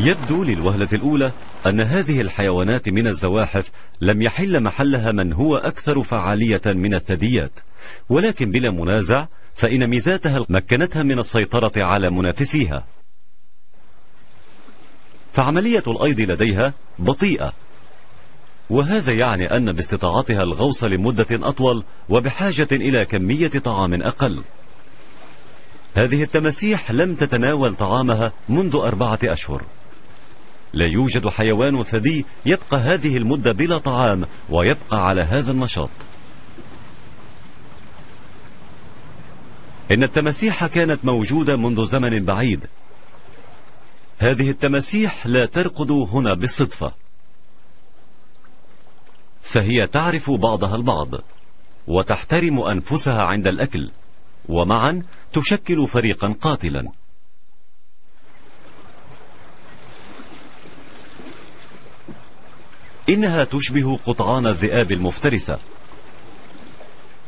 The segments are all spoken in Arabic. يبدو للوهلة الأولى أن هذه الحيوانات من الزواحف لم يحل محلها من هو أكثر فعالية من الثدييات، ولكن بلا منازع فإن ميزاتها مكنتها من السيطرة على منافسيها. فعملية الأيض لديها بطيئة، وهذا يعني أن باستطاعتها الغوص لمدة أطول وبحاجة إلى كمية طعام أقل. هذه التماسيح لم تتناول طعامها منذ 4 أشهر. لا يوجد حيوان ثدي يبقى هذه المدة بلا طعام ويبقى على هذا النشاط. إن التماسيح كانت موجودة منذ زمن بعيد. هذه التماسيح لا ترقد هنا بالصدفة، فهي تعرف بعضها البعض وتحترم أنفسها عند الأكل، ومعا تشكل فريقا قاتلا. إنها تشبه قطعان الذئاب المفترسة،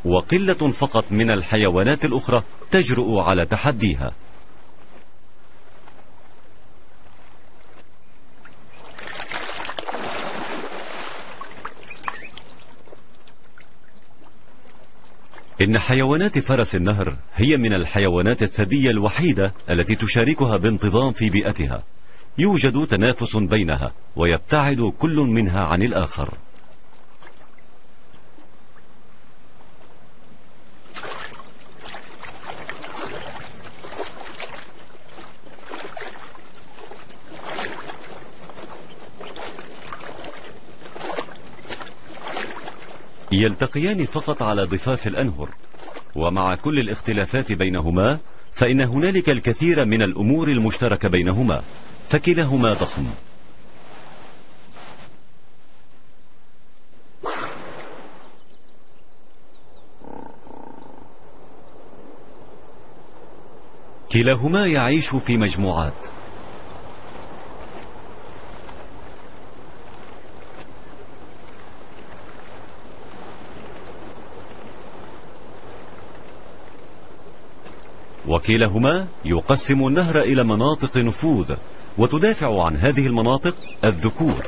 وقلة فقط من الحيوانات الأخرى تجرؤ على تحديها. إن حيوانات فرس النهر هي من الحيوانات الثدية الوحيدة التي تشاركها بانتظام في بيئتها. يوجد تنافس بينها ويبتعد كل منها عن الآخر. يلتقيان فقط على ضفاف الأنهر، ومع كل الاختلافات بينهما فإن هنالك الكثير من الأمور المشتركة بينهما، فكلاهما ضخم. كلاهما يعيش في مجموعات. وكلاهما يقسم النهر إلى مناطق نفوذ، وتدافع عن هذه المناطق الذكور.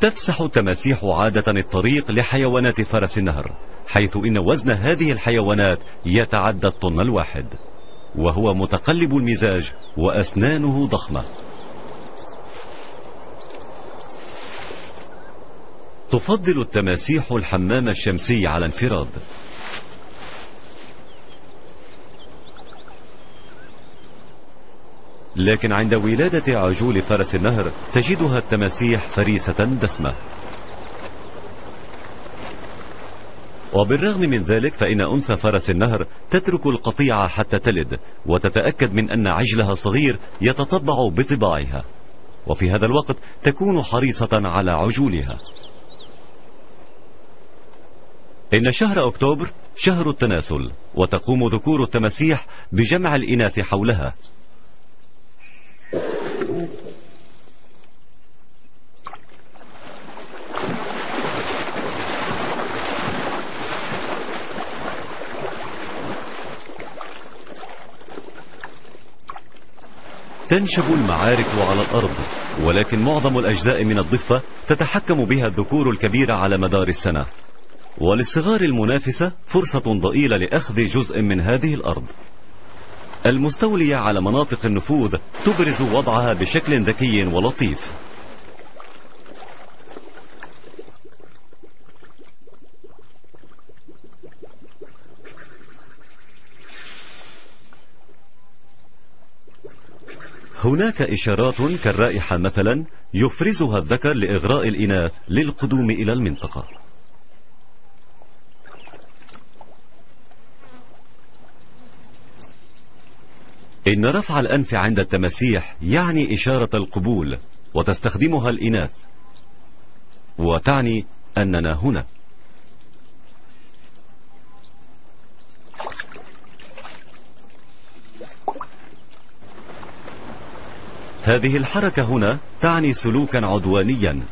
تفسح التماسيح عادة الطريق لحيوانات فرس النهر، حيث إن وزن هذه الحيوانات يتعدى الطن الواحد، وهو متقلب المزاج وأسنانه ضخمة. تفضل التماسيح الحمام الشمسي على انفراد. لكن عند ولادة عجول فرس النهر تجدها التماسيح فريسة دسمة. وبالرغم من ذلك فإن أنثى فرس النهر تترك القطيعة حتى تلد، وتتأكد من أن عجلها الصغير يتطبع بطباعها، وفي هذا الوقت تكون حريصة على عجولها. إن شهر أكتوبر شهر التناسل، وتقوم ذكور التماسيح بجمع الإناث حولها. تنشب المعارك على الأرض، ولكن معظم الأجزاء من الضفة تتحكم بها الذكور الكبيرة على مدار السنة، وللصغار المنافسة فرصة ضئيلة لأخذ جزء من هذه الأرض. المستولية على مناطق النفوذ تبرز وضعها بشكل ذكي ولطيف. هناك إشارات كالرائحة مثلا يفرزها الذكر لإغراء الإناث للقدوم إلى المنطقة. إن رفع الأنف عند التماسيح يعني إشارة القبول، وتستخدمها الإناث، وتعني أننا هنا. هذه الحركة هنا تعني سلوكا عدوانيا.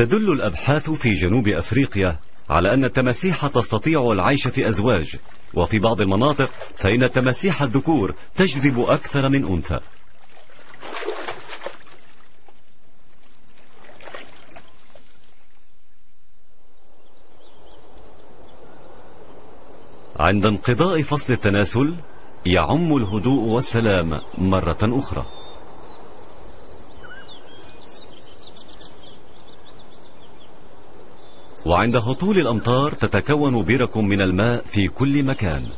تدل الأبحاث في جنوب أفريقيا على أن التماسيح تستطيع العيش في أزواج، وفي بعض المناطق فإن التماسيح الذكور تجذب أكثر من أنثى. عند انقضاء فصل التناسل يعم الهدوء والسلام مرة أخرى. وعند هطول الأمطار تتكون برك من الماء في كل مكان،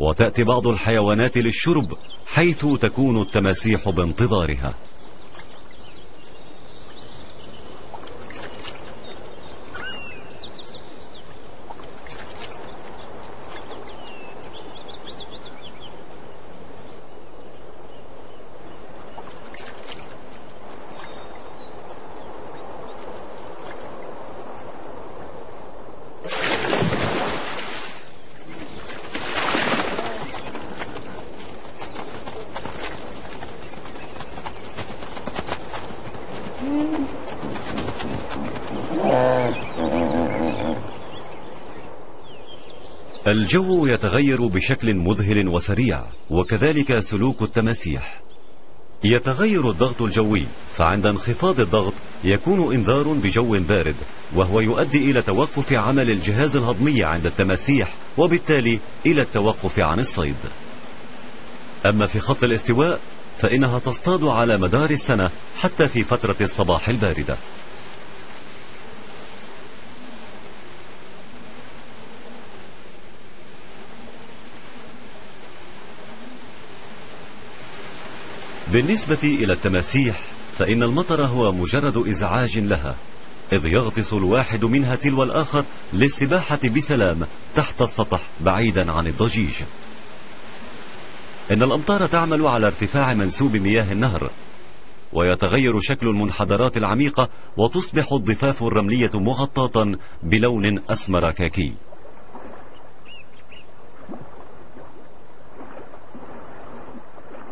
وتأتي بعض الحيوانات للشرب حيث تكون التماسيح بانتظارها. الجو يتغير بشكل مذهل وسريع، وكذلك سلوك التماسيح. يتغير الضغط الجوي، فعند انخفاض الضغط يكون انذار بجو بارد، وهو يؤدي إلى توقف عمل الجهاز الهضمي عند التماسيح، وبالتالي إلى التوقف عن الصيد. أما في خط الاستواء فإنها تصطاد على مدار السنة حتى في فترة الصباح الباردة. بالنسبة إلى التماسيح فإن المطر هو مجرد إزعاج لها، إذ يغطس الواحد منها تلو الآخر للسباحة بسلام تحت السطح بعيدا عن الضجيج. إن الأمطار تعمل على ارتفاع منسوب مياه النهر، ويتغير شكل المنحدرات العميقة، وتصبح الضفاف الرملية مغطاة بلون أسمر كاكي.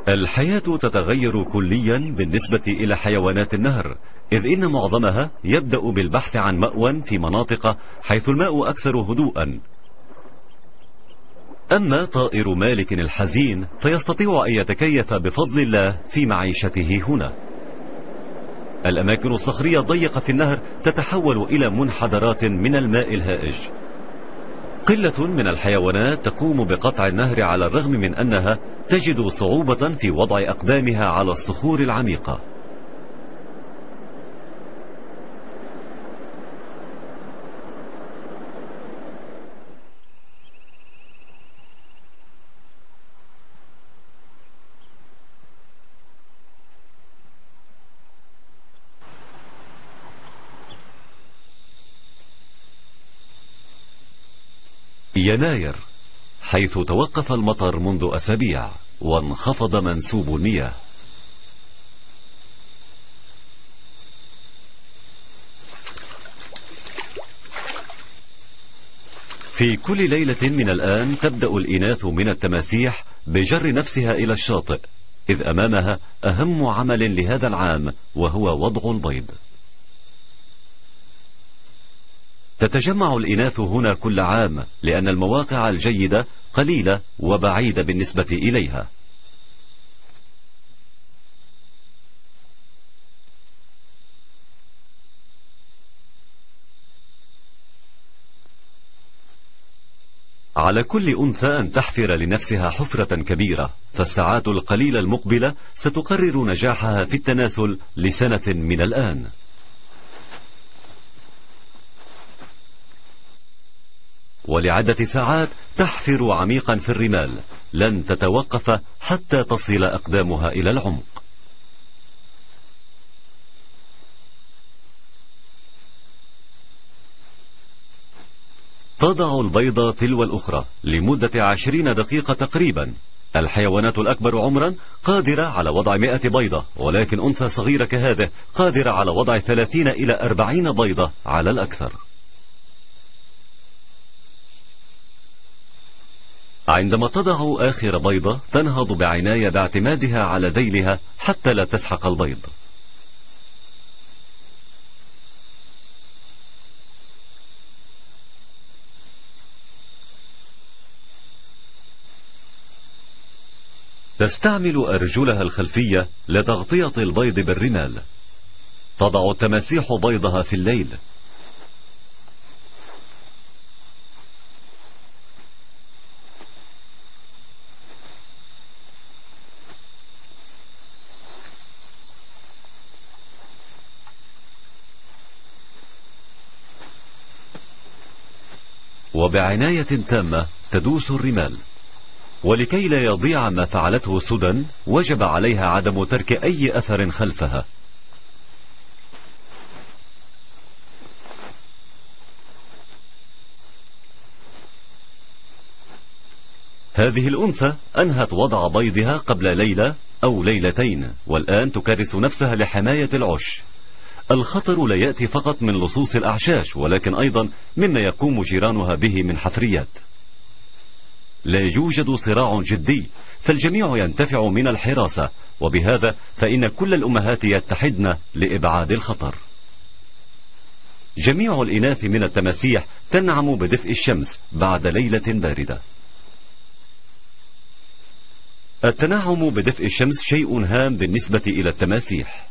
الحياة تتغير كليا بالنسبة إلى حيوانات النهر، إذ إن معظمها يبدأ بالبحث عن مأوى في مناطق حيث الماء أكثر هدوءا. أما طائر مالك الحزين فيستطيع أن يتكيف بفضل الله في معيشته هنا. الأماكن الصخرية الضيقة في النهر تتحول إلى منحدرات من الماء الهائج. قلة من الحيوانات تقوم بقطع النهر على الرغم من أنها تجد صعوبة في وضع أقدامها على الصخور العميقة. يناير، حيث توقف المطر منذ أسابيع وانخفض منسوب المياه. في كل ليلة من الآن تبدأ الإناث من التماسيح بجر نفسها إلى الشاطئ، إذ أمامها أهم عمل لهذا العام وهو وضع البيض. تتجمع الإناث هنا كل عام لأن المواقع الجيدة قليلة وبعيدة بالنسبة إليها. على كل أنثى أن تحفر لنفسها حفرة كبيرة، فالساعات القليلة المقبلة ستقرر نجاحها في التناسل لسنة من الآن. ولعدة ساعات تحفر عميقا في الرمال، لن تتوقف حتى تصل أقدامها إلى العمق. تضع البيض تلو الأخرى لمدة 20 دقيقة تقريبا. الحيوانات الأكبر عمرا قادرة على وضع 100 بيضة، ولكن أنثى صغيرة كهذه قادرة على وضع 30 إلى 40 بيضة على الأكثر. عندما تضع آخر بيضة تنهض بعناية باعتمادها على ذيلها حتى لا تسحق البيض. تستعمل أرجلها الخلفية لتغطية البيض بالرمال. تضع التماسيح بيضها في الليل. وبعناية تامة تدوس الرمال. ولكي لا يضيع ما فعلته سدى وجب عليها عدم ترك أي أثر خلفها. هذه الأنثى أنهت وضع بيضها قبل ليلة أو ليلتين، والآن تكرس نفسها لحماية العش. الخطر لا يأتي فقط من لصوص الأعشاش، ولكن أيضا مما يقوم جيرانها به من حفريات. لا يوجد صراع جدي، فالجميع ينتفع من الحراسة، وبهذا فإن كل الأمهات يتحدن لإبعاد الخطر. جميع الإناث من التماسيح تنعم بدفء الشمس بعد ليلة باردة. التنعم بدفء الشمس شيء هام بالنسبة إلى التماسيح،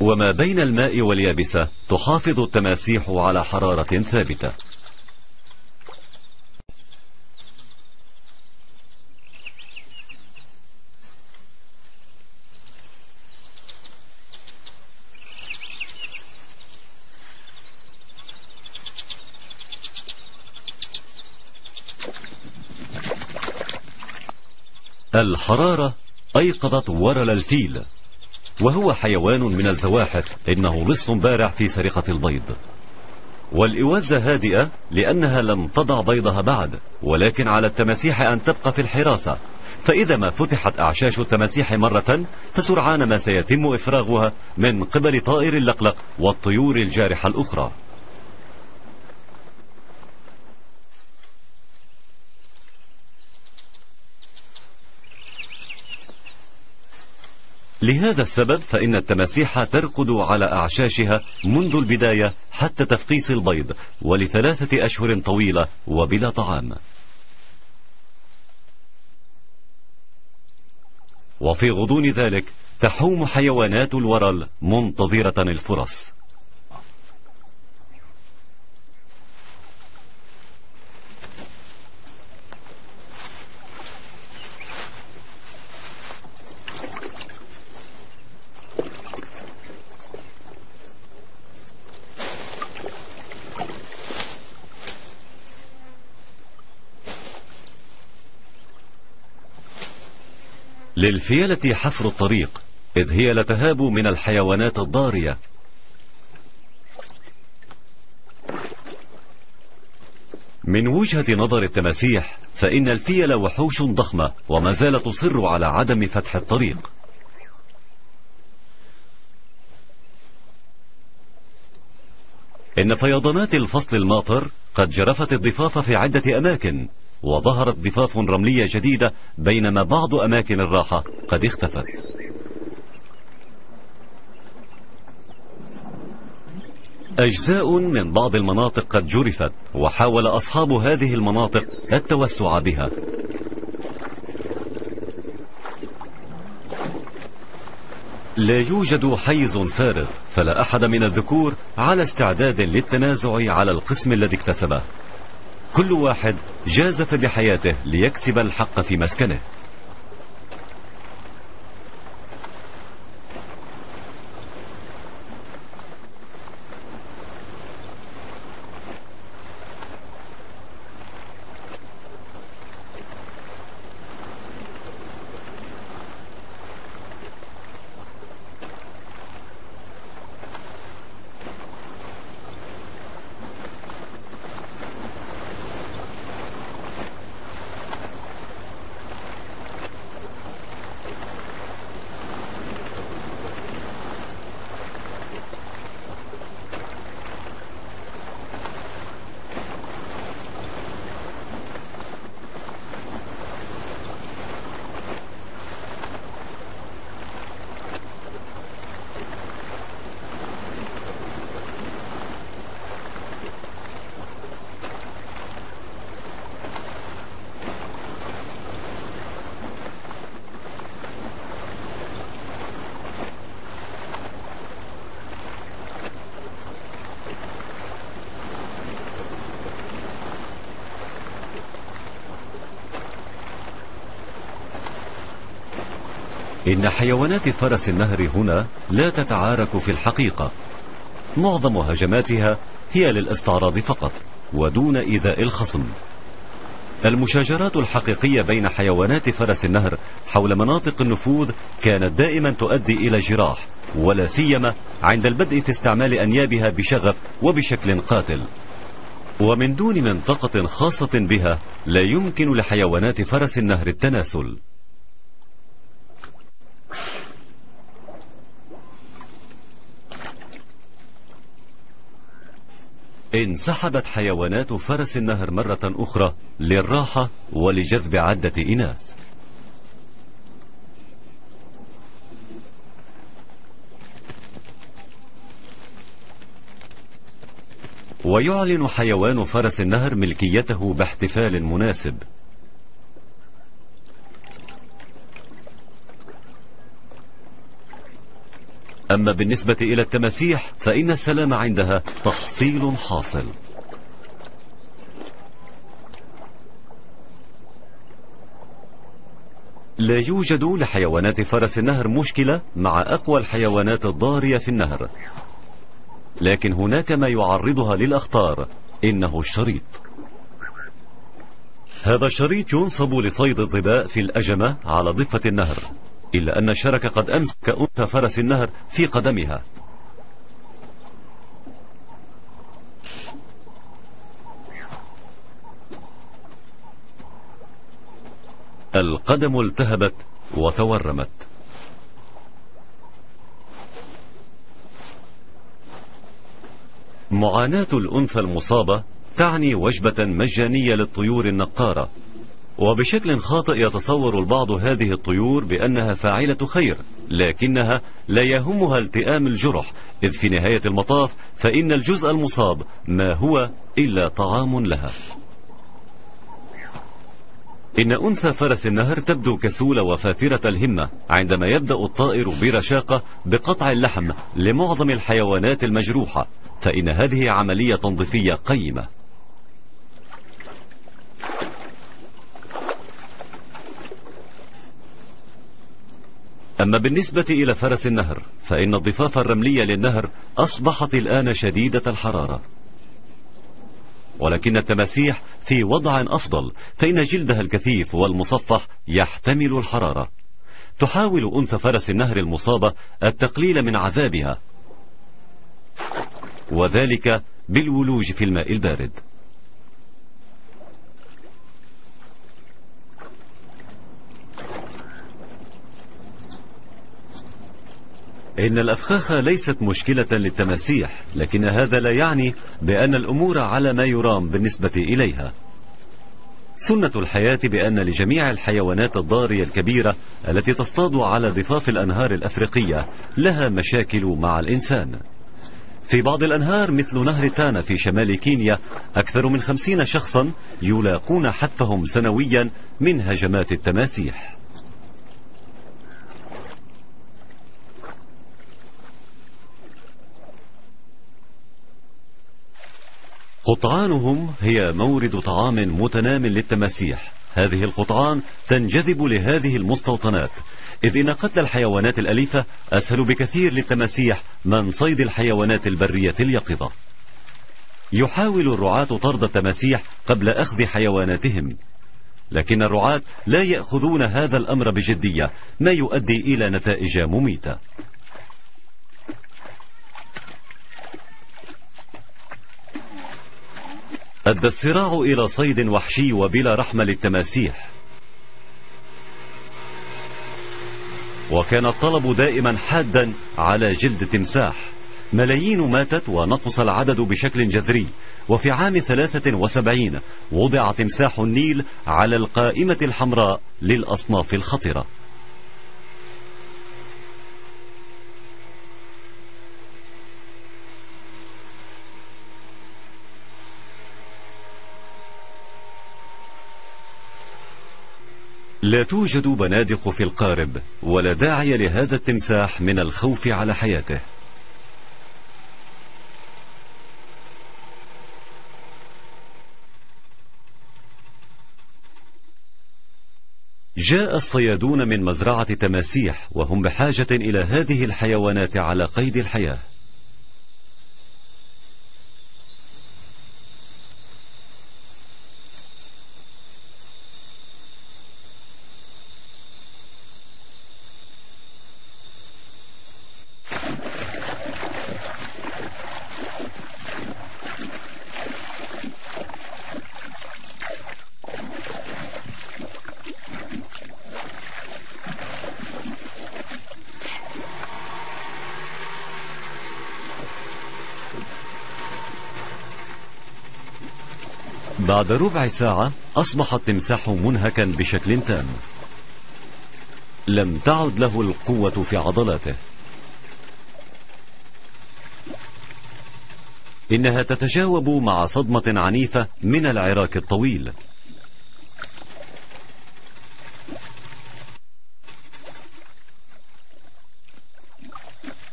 وما بين الماء واليابسة تحافظ التماسيح على حرارة ثابتة. الحرارة أيقظت ورل الفيل، وهو حيوان من الزواحف، إنه لص بارع في سرقة البيض. والإوازة هادئة لأنها لم تضع بيضها بعد، ولكن على التماسيح أن تبقى في الحراسة، فإذا ما فتحت أعشاش التماسيح مرة فسرعان ما سيتم إفراغها من قبل طائر اللقلق والطيور الجارحة الأخرى. لهذا السبب فإن التماسيح ترقد على أعشاشها منذ البداية حتى تفقيس البيض، ولثلاثة أشهر طويلة وبلا طعام. وفي غضون ذلك تحوم حيوانات الورل منتظرة الفرص. للفيلة حفر الطريق، إذ هي لا تهاب من الحيوانات الضارية. من وجهة نظر التماسيح فإن الفيلة وحوش ضخمة، وما زالت تصر على عدم فتح الطريق. إن فيضانات الفصل الماطر قد جرفت الضفاف في عدة أماكن، وظهرت ضفاف رملية جديدة، بينما بعض أماكن الراحة قد اختفت. أجزاء من بعض المناطق قد جرفت، وحاول أصحاب هذه المناطق التوسع بها. لا يوجد حيز فارغ، فلا أحد من الذكور على استعداد للتنازع على القسم الذي اكتسبه. كل واحد جازف بحياته ليكسب الحق في مسكنه. إن حيوانات فرس النهر هنا لا تتعارك في الحقيقة، معظم هجماتها هي للاستعراض فقط ودون إيذاء الخصم. المشاجرات الحقيقية بين حيوانات فرس النهر حول مناطق النفوذ كانت دائما تؤدي إلى جراح، ولا سيما عند البدء في استعمال أنيابها بشغف وبشكل قاتل. ومن دون منطقة خاصة بها لا يمكن لحيوانات فرس النهر التناسل. انسحبت حيوانات فرس النهر مرة أخرى للراحة ولجذب عدة إناث. ويعلن حيوان فرس النهر ملكيته باحتفال مناسب. أما بالنسبة إلى التماسيح فإن السلام عندها تحصيل حاصل. لا يوجد لحيوانات فرس النهر مشكلة مع أقوى الحيوانات الضارية في النهر، لكن هناك ما يعرضها للأخطار، إنه الشريط. هذا الشريط ينصب لصيد الظباء في الأجمة على ضفة النهر، إلا أن الشرك قد أمسك أنثى فرس النهر في قدمها. القدم التهبت وتورمت. معاناة الأنثى المصابة تعني وجبة مجانية للطيور النقارة، وبشكل خاطئ يتصور البعض هذه الطيور بأنها فاعلة خير، لكنها لا يهمها التئام الجرح، إذ في نهاية المطاف فإن الجزء المصاب ما هو إلا طعام لها. إن أنثى فرس النهر تبدو كسولة وفاترة الهمة عندما يبدأ الطائر برشاقة بقطع اللحم لمعظم الحيوانات المجروحة، فإن هذه عملية تنظيفية قيمة. أما بالنسبة إلى فرس النهر فإن الضفاف الرملية للنهر أصبحت الآن شديدة الحرارة، ولكن التماسيح في وضع أفضل، فإن جلدها الكثيف والمصفح يحتمل الحرارة. تحاول أنثى فرس النهر المصابة التقليل من عذابها، وذلك بالولوج في الماء البارد. إن الأفخاخ ليست مشكلة للتماسيح، لكن هذا لا يعني بأن الأمور على ما يرام بالنسبة إليها. سنة الحياة بأن لجميع الحيوانات الضارية الكبيرة التي تصطاد على ضفاف الأنهار الأفريقية لها مشاكل مع الإنسان. في بعض الأنهار مثل نهر تانا في شمال كينيا أكثر من 50 شخصا يلاقون حتفهم سنويا من هجمات التماسيح. قطعانهم هي مورد طعام متنام للتماسيح. هذه القطعان تنجذب لهذه المستوطنات، إذ إن قتل الحيوانات الأليفة أسهل بكثير للتماسيح من صيد الحيوانات البرية اليقظة. يحاول الرعاة طرد التماسيح قبل أخذ حيواناتهم، لكن الرعاة لا يأخذون هذا الأمر بجدية، ما يؤدي إلى نتائج مميتة. أدى الصراع إلى صيد وحشي وبلا رحمة للتماسيح، وكان الطلب دائما حادا على جلد تمساح. ملايين ماتت ونقص العدد بشكل جذري، وفي عام 73 وضع تمساح النيل على القائمة الحمراء للأصناف الخطرة. لا توجد بنادق في القارب، ولا داعي لهذا التمساح من الخوف على حياته. جاء الصيادون من مزرعة تماسيح وهم بحاجة إلى هذه الحيوانات على قيد الحياة. بعد ربع ساعة أصبح التمساح منهكا بشكل تام، لم تعد له القوة في عضلاته. إنها تتجاوب مع صدمة عنيفة من العراك الطويل.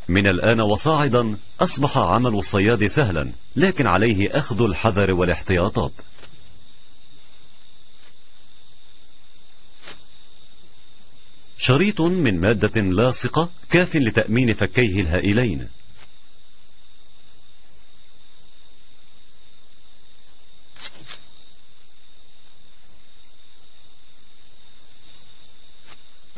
من الآن وصاعدا أصبح عمل الصياد سهلا، لكن عليه أخذ الحذر والاحتياطات. شريط من مادة لاصقة كاف لتأمين فكيه الهائلين.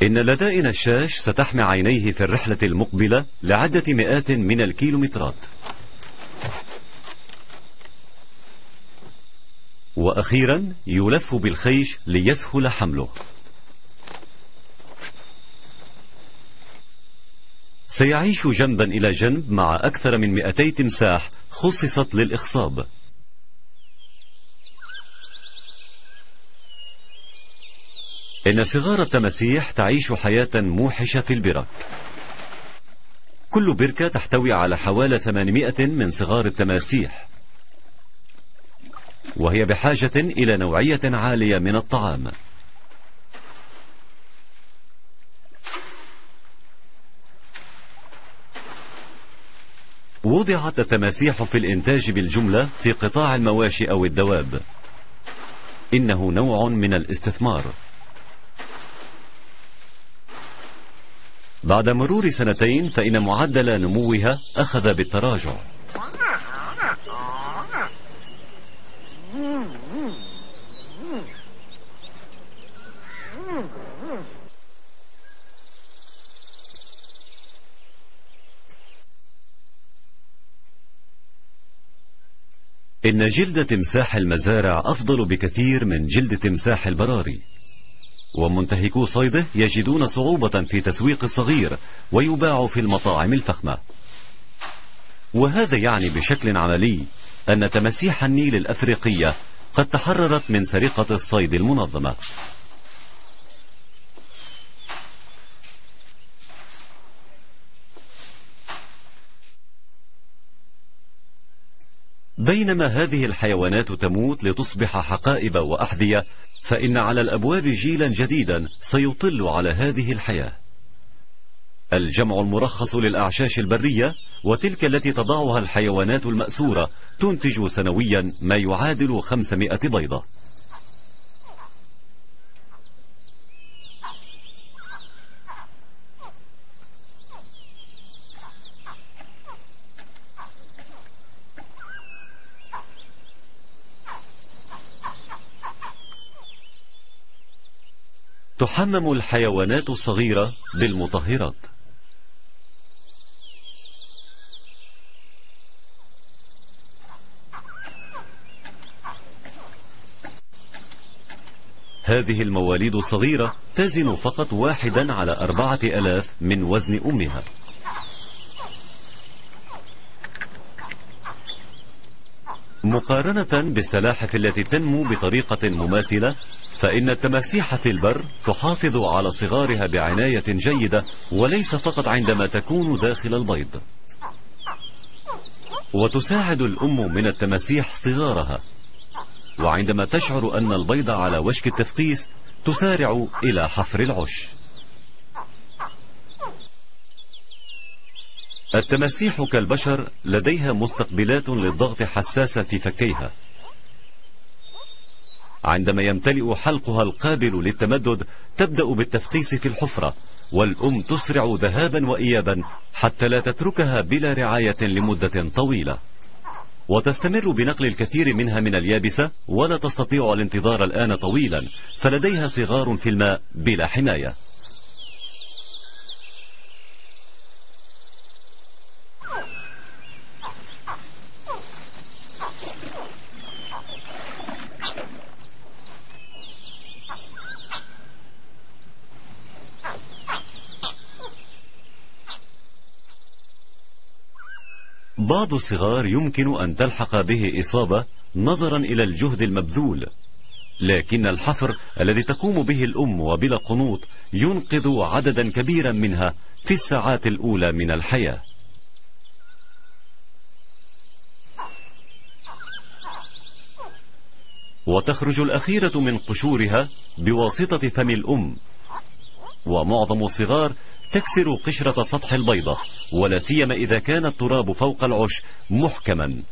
إن لدائنا الشاش ستحمي عينيه في الرحلة المقبلة لعدة مئات من الكيلومترات. وأخيرا يلف بالخيش ليسهل حمله. سيعيش جنبا إلى جنب مع أكثر من 200 تمساح خصصت للإخصاب. إن صغار التماسيح تعيش حياة موحشة في البرك. كل بركة تحتوي على حوالي 800 من صغار التماسيح، وهي بحاجة إلى نوعية عالية من الطعام. وضعت التماسيح في الإنتاج بالجملة في قطاع المواشي أو الدواب. إنه نوع من الاستثمار. بعد مرور سنتين فإن معدل نموها أخذ بالتراجع. إن جلد تمساح المزارع أفضل بكثير من جلد تمساح البراري، ومنتهكو صيده يجدون صعوبة في تسويق الصغير ويباع في المطاعم الفخمة. وهذا يعني بشكل عملي أن تماسيح النيل الأفريقية قد تحررت من سرقة الصيد المنظمة. بينما هذه الحيوانات تموت لتصبح حقائب وأحذية، فإن على الأبواب جيلا جديدا سيطل على هذه الحياة. الجمع المرخص للأعشاش البرية وتلك التي تضعها الحيوانات المأسورة تنتج سنويا ما يعادل 500 بيضة. تحمم الحيوانات الصغيرة بالمطهرات. هذه المواليد الصغيرة تزن فقط 1 على 4000 من وزن أمها. مقارنة بالسلاحف التي تنمو بطريقة مماثلة، فإن التماسيح في البر تحافظ على صغارها بعناية جيدة، وليس فقط عندما تكون داخل البيض. وتساعد الأم من التماسيح صغارها، وعندما تشعر أن البيض على وشك التفقيس تسارع إلى حفر العش. التماسيح كالبشر لديها مستقبلات للضغط حساسة في فكيها. عندما يمتلئ حلقها القابل للتمدد تبدأ بالتفقيس في الحفرة، والأم تسرع ذهابا وإيابا حتى لا تتركها بلا رعاية لمدة طويلة، وتستمر بنقل الكثير منها من اليابسة، ولا تستطيع الانتظار الآن طويلا فلديها صغار في الماء بلا حماية. بعض الصغار يمكن أن تلحق به إصابة نظرا إلى الجهد المبذول، لكن الحفر الذي تقوم به الأم وبلا قنوط ينقذ عددا كبيرا منها في الساعات الأولى من الحياة. وتخرج الأخيرة من قشورها بواسطة فم الأم، ومعظم الصغار تكسر قشرة سطح البيضة، ولا سيما إذا كان التراب فوق العش محكما.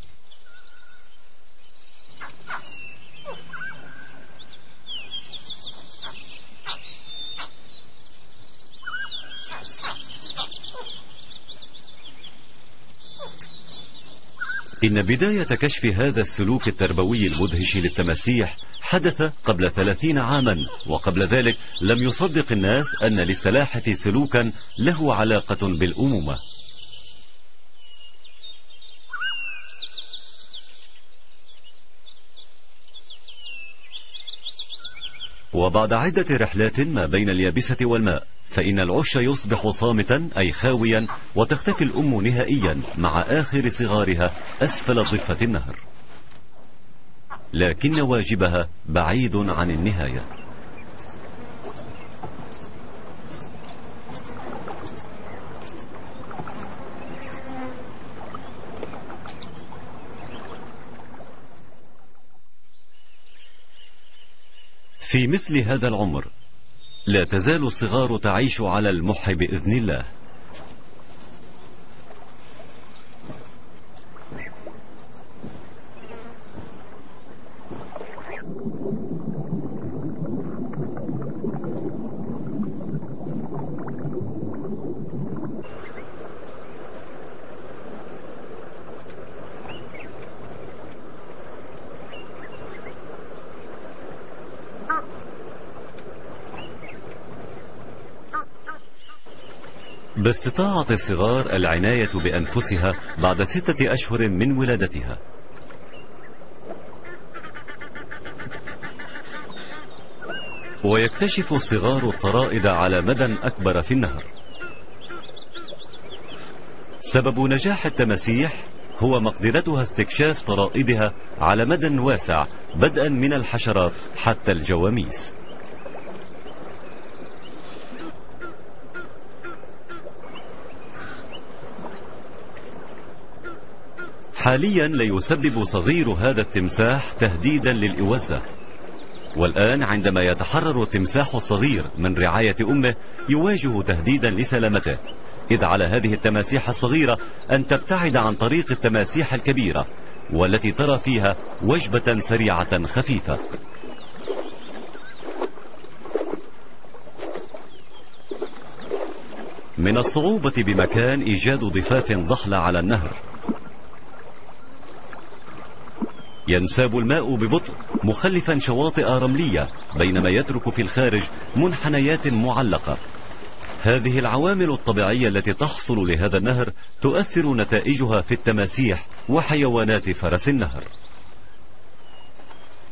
إن بداية كشف هذا السلوك التربوي المدهش للتماسيح حدث قبل 30 عاما، وقبل ذلك لم يصدق الناس أن للسلاحف سلوكا له علاقة بالأمومة. وبعد عدة رحلات ما بين اليابسة والماء فإن العش يصبح صامتا أي خاويا، وتختفي الأم نهائيا مع آخر صغارها أسفل ضفة النهر، لكن واجبها بعيد عن النهاية. في مثل هذا العمر لا تزال الصغار تعيش على المح بإذن الله. باستطاعة الصغار العناية بأنفسها بعد 6 أشهر من ولادتها. ويكتشف الصغار الطرائد على مدى أكبر في النهر. سبب نجاح التماسيح هو مقدرتها استكشاف طرائدها على مدى واسع، بدءا من الحشرات حتى الجواميس. حاليا لا يسبب صغير هذا التمساح تهديدا للإوزة، والآن عندما يتحرر التمساح الصغير من رعاية أمه يواجه تهديدا لسلامته، إذ على هذه التماسيح الصغيرة أن تبتعد عن طريق التماسيح الكبيرة والتي ترى فيها وجبة سريعة خفيفة. من الصعوبة بمكان إيجاد ضفاف ضحلة على النهر، ينساب الماء ببطء مخلفا شواطئ رملية، بينما يترك في الخارج منحنيات معلقة. هذه العوامل الطبيعية التي تحصل لهذا النهر تؤثر نتائجها في التماسيح وحيوانات فرس النهر.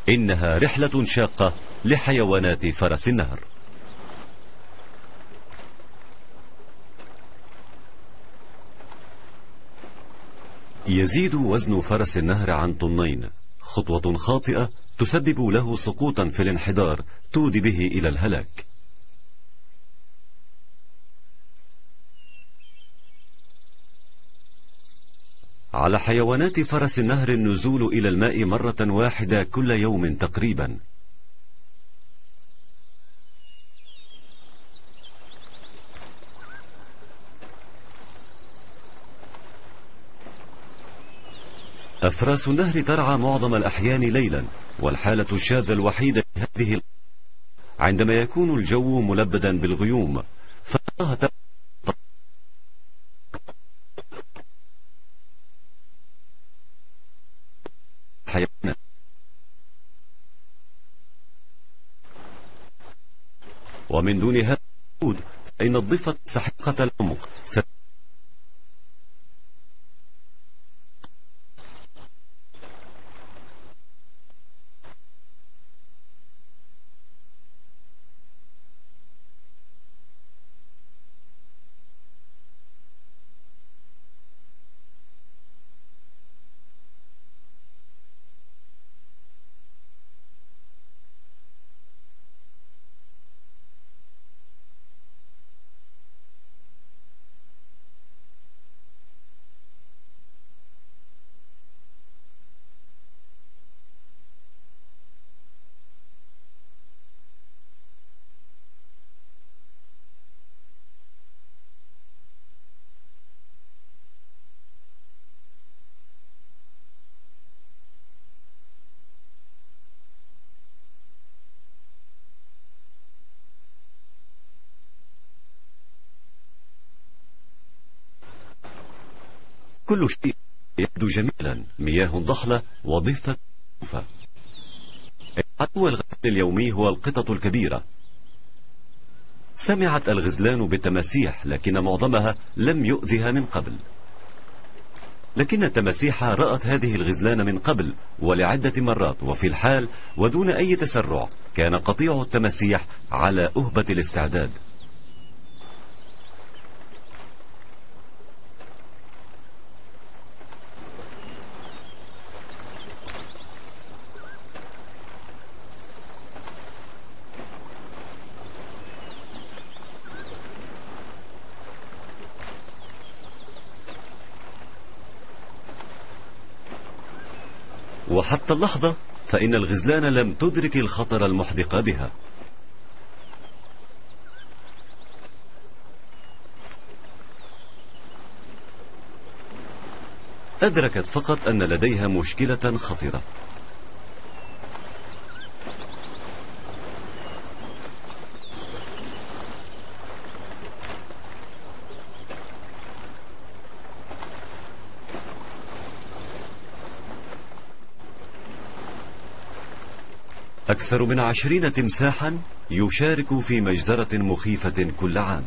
إنها رحلة شاقة لحيوانات فرس النهر. يزيد وزن فرس النهر عن طنين، خطوة خاطئة تسبب له سقوطا في الانحدار تودي به إلى الهلاك. على حيوانات فرس النهر النزول إلى الماء مرة واحدة كل يوم تقريبا. أفراس النهر ترعى معظم الأحيان ليلا، والحالة الشاذة الوحيدة هذه عندما يكون الجو ملبدا بالغيوم، فتراها حيوانات ومن دون هذا الوجود فإن الضفة سحقة العمق كل شيء يبدو جميلا، مياه ضحلة وضفة معروفة. عدو الغزل اليومي هو القطط الكبيرة. سمعت الغزلان بالتماسيح لكن معظمها لم يؤذها من قبل، لكن التماسيح رأت هذه الغزلان من قبل ولعدة مرات وفي الحال ودون أي تسرع. كان قطيع التماسيح على أهبة الاستعداد. وحتى اللحظة فإن الغزلان لم تدرك الخطر المحدق بها. أدركت فقط أن لديها مشكلة خطيرة. أكثر من 20 تمساحا يشارك في مجزرة مخيفة كل عام.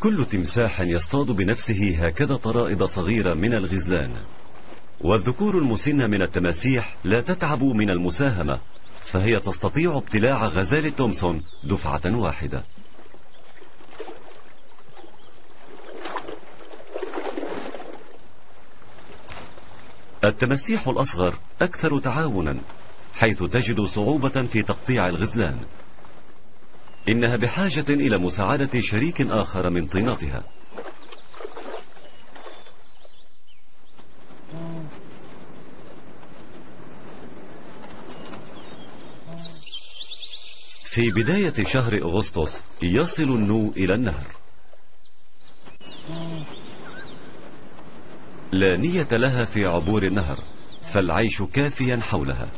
كل تمساح يصطاد بنفسه هكذا طرائد صغيرة من الغزلان، والذكور المسنة من التماسيح لا تتعب من المساهمة، فهي تستطيع ابتلاع غزال تومسون دفعة واحدة. التماسيح الأصغر أكثر تعاونا، حيث تجد صعوبة في تقطيع الغزلان. إنها بحاجة إلى مساعدة شريك آخر من طينتها. في بداية شهر أغسطس يصل النو إلى النهر. لا نية لها في عبور النهر، فالعيش كافيا حولها.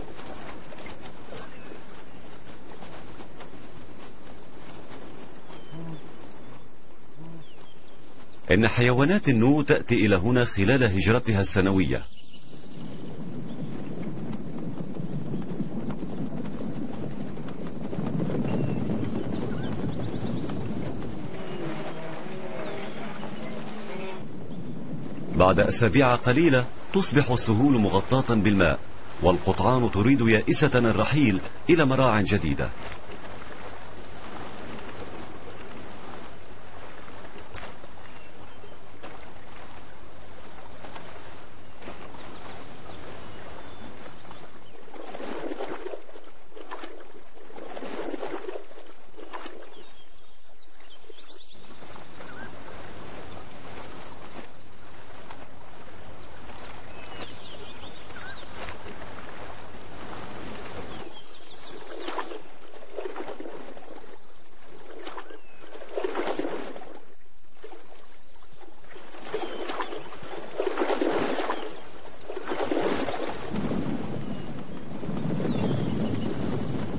إن حيوانات النو تأتي إلى هنا خلال هجرتها السنوية. بعد أسابيع قليلة تصبح السهول مغطاة بالماء، والقطعان تريد يائسة الرحيل إلى مراع جديدة.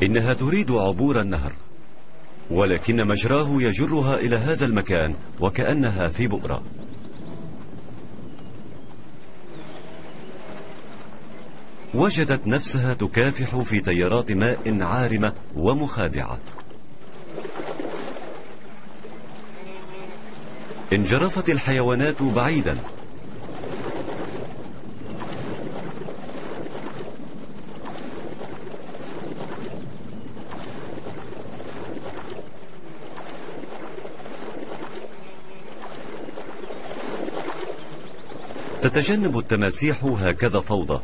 إنها تريد عبور النهر، ولكن مجراه يجرها إلى هذا المكان وكأنها في بؤرة. وجدت نفسها تكافح في تيارات ماء عارمة ومخادعة. انجرفت الحيوانات بعيدا، تتجنب التماسيح هكذا فوضى.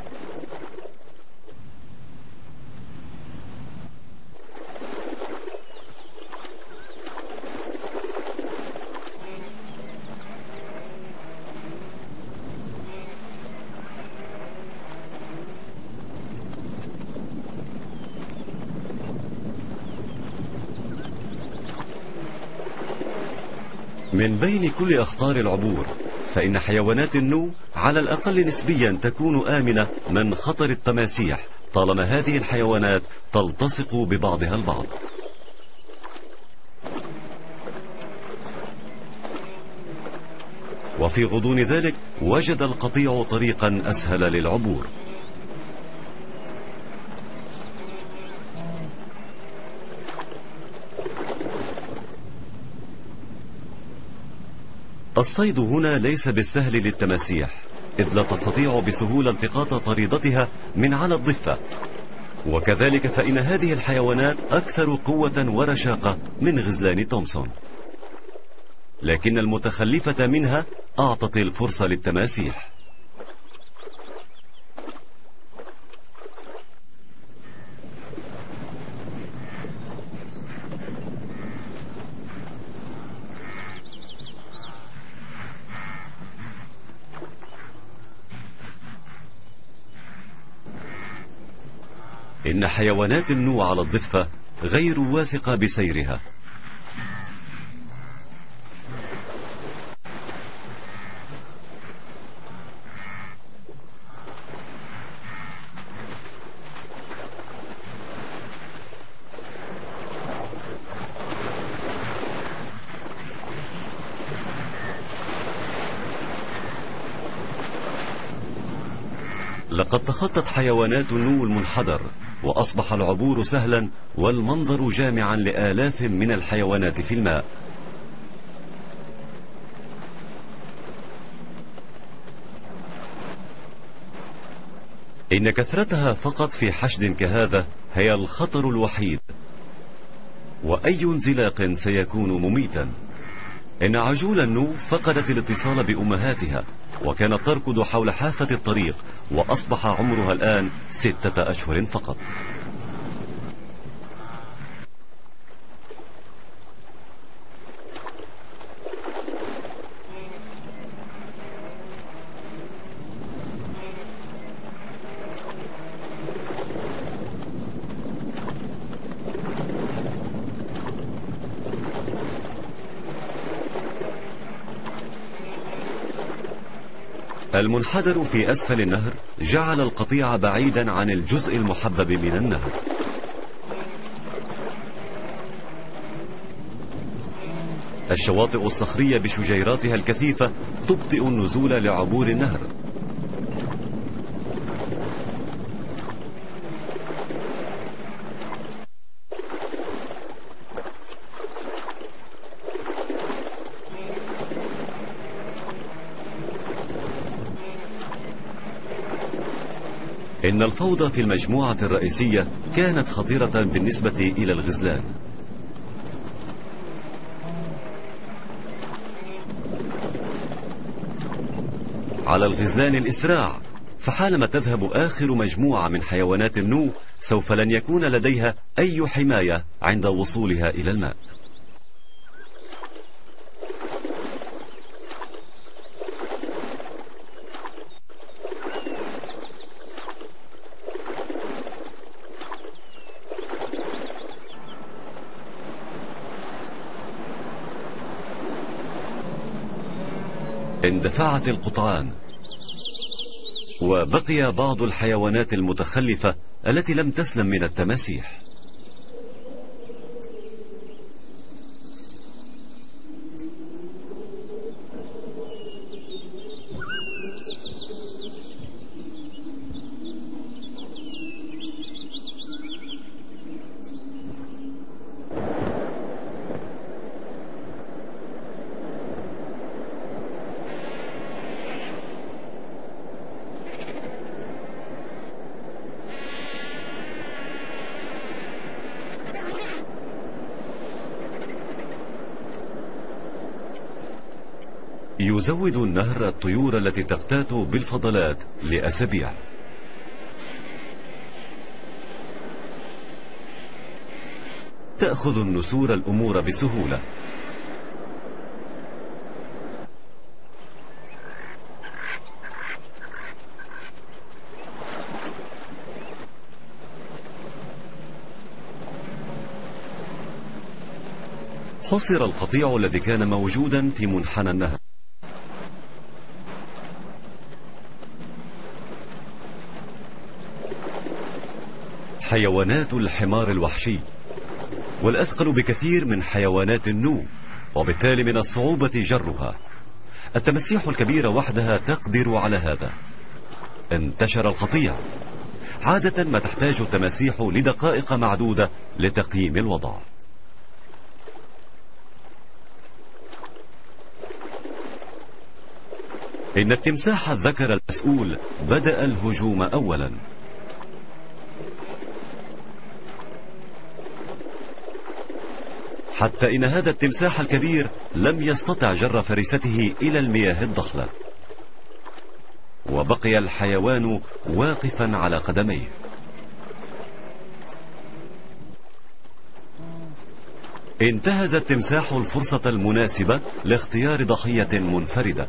من بين كل أخطار العبور، فإن حيوانات النو على الأقل نسبيا تكون آمنة من خطر التماسيح، طالما هذه الحيوانات تلتصق ببعضها البعض. وفي غضون ذلك وجد القطيع طريقا أسهل للعبور. الصيد هنا ليس بالسهل للتماسيح، إذ لا تستطيع بسهولة التقاط طريدتها من على الضفة، وكذلك فإن هذه الحيوانات أكثر قوة ورشاقة من غزلان تومسون، لكن المتخلفة منها أعطت الفرصة للتماسيح. إن حيوانات النو على الضفة غير واثقة بسيرها، لقد تخطت حيوانات النو المنحدر، وأصبح العبور سهلا والمنظر جامعا لآلاف من الحيوانات في الماء. إن كثرتها فقط في حشد كهذا هي الخطر الوحيد، وأي انزلاق سيكون مميتا. إن عجول النو فقدت الاتصال بأمهاتها، وكانت تركض حول حافة الطريق، وأصبح عمرها الآن 6 أشهر فقط. المنحدر في أسفل النهر جعل القطيع بعيدا عن الجزء المحبب من النهر. الشواطئ الصخرية بشجيراتها الكثيفة تبطئ النزول لعبور النهر. إن الفوضى في المجموعة الرئيسية كانت خطيرة بالنسبة إلى الغزلان. على الغزلان الإسراع، فحالما تذهب آخر مجموعة من حيوانات النو سوف لن يكون لديها أي حماية عند وصولها إلى الماء. اندفعت القطعان، وبقي بعض الحيوانات المتخلفة التي لم تسلم من التماسيح. يزود النهر الطيور التي تقتات بالفضلات لأسابيع. تأخذ النسور الأمور بسهولة. حصر القطيع الذي كان موجودا في منحنى النهر. حيوانات الحمار الوحشي والأثقل بكثير من حيوانات النو، وبالتالي من الصعوبة جرها. التمسيح الكبيرة وحدها تقدر على هذا. انتشر القطيع. عادة ما تحتاج التماسيح لدقائق معدودة لتقييم الوضع. إن التمساح الذكر المسؤول بدأ الهجوم أولا. حتى إن هذا التمساح الكبير لم يستطع جر فريسته إلى المياه الضحلة، وبقي الحيوان واقفا على قدميه. انتهز التمساح الفرصة المناسبة لاختيار ضحية منفردة.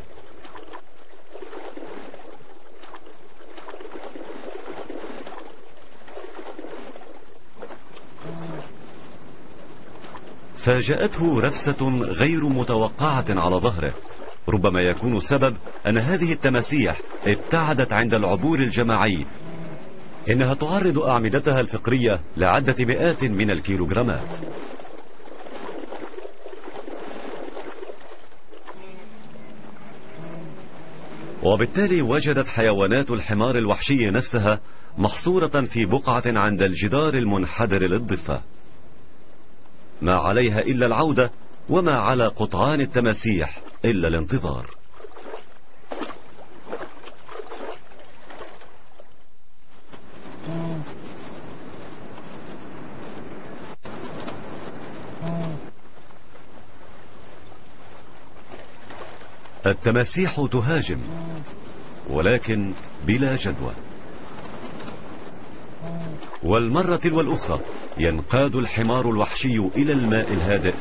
فاجأته رفسة غير متوقعة على ظهره. ربما يكون السبب أن هذه التماسيح ابتعدت عند العبور الجماعي. إنها تعرض أعمدتها الفقرية لعدة مئات من الكيلوغرامات. وبالتالي وجدت حيوانات الحمار الوحشي نفسها محصورة في بقعة عند الجدار المنحدر للضفة. ما عليها إلا العودة، وما على قطعان التماسيح إلا الانتظار. التماسيح تهاجم ولكن بلا جدوى. والمرة تلو الأخرى ينقاد الحمار الوحشي إلى الماء الهادئ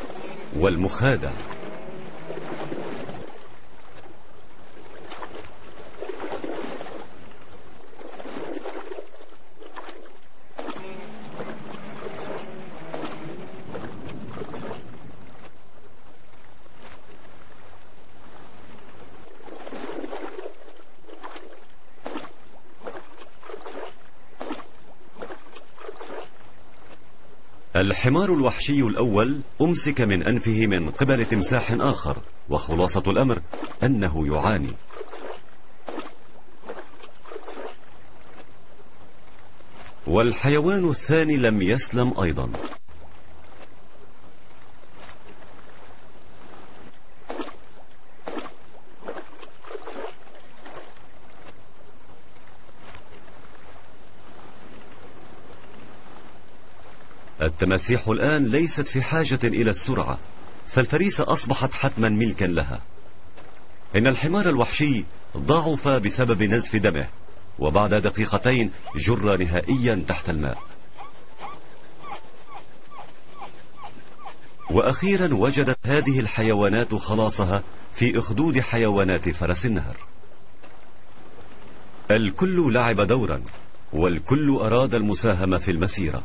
والمخادع. الحمار الوحشي الأول أمسك من أنفه من قبل تمساح آخر، وخلاصة الأمر أنه يعاني. والحيوان الثاني لم يسلم أيضا. التماسيح الآن ليست في حاجة إلى السرعة، فالفريسة أصبحت حتما ملكا لها. إن الحمار الوحشي ضعف بسبب نزف دمه، وبعد دقيقتين جر نهائيا تحت الماء. وأخيرا وجدت هذه الحيوانات خلاصها في أخدود حيوانات فرس النهر. الكل لعب دورا، والكل أراد المساهمة في المسيرة.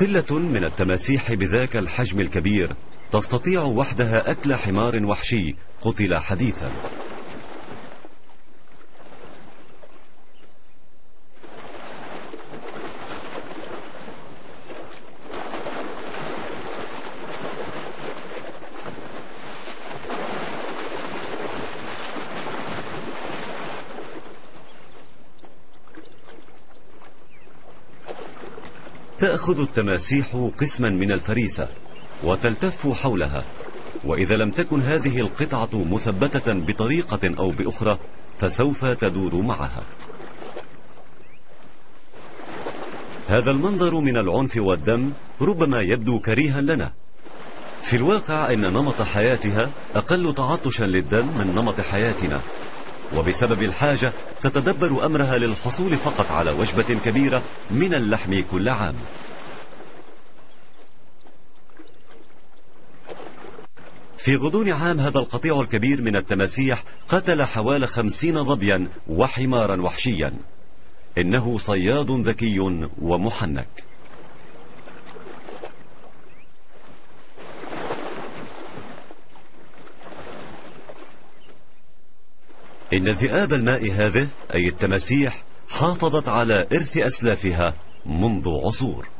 قلة من التماسيح بذاك الحجم الكبير تستطيع وحدها أكل حمار وحشي قتل حديثا. تأخذ التماسيح قسما من الفريسة وتلتف حولها، وإذا لم تكن هذه القطعة مثبتة بطريقة أو بأخرى فسوف تدور معها. هذا المنظر من العنف والدم ربما يبدو كريها لنا. في الواقع إن نمط حياتها أقل تعطشا للدم من نمط حياتنا، وبسبب الحاجة تتدبر أمرها للحصول فقط على وجبة كبيرة من اللحم كل عام. في غضون عام هذا القطيع الكبير من التماسيح قتل حوالي 50 ظبيا وحمارا وحشيا. إنه صياد ذكي ومحنك. إن ذئاب الماء هذه، أي التماسيح، حافظت على إرث أسلافها منذ عصور.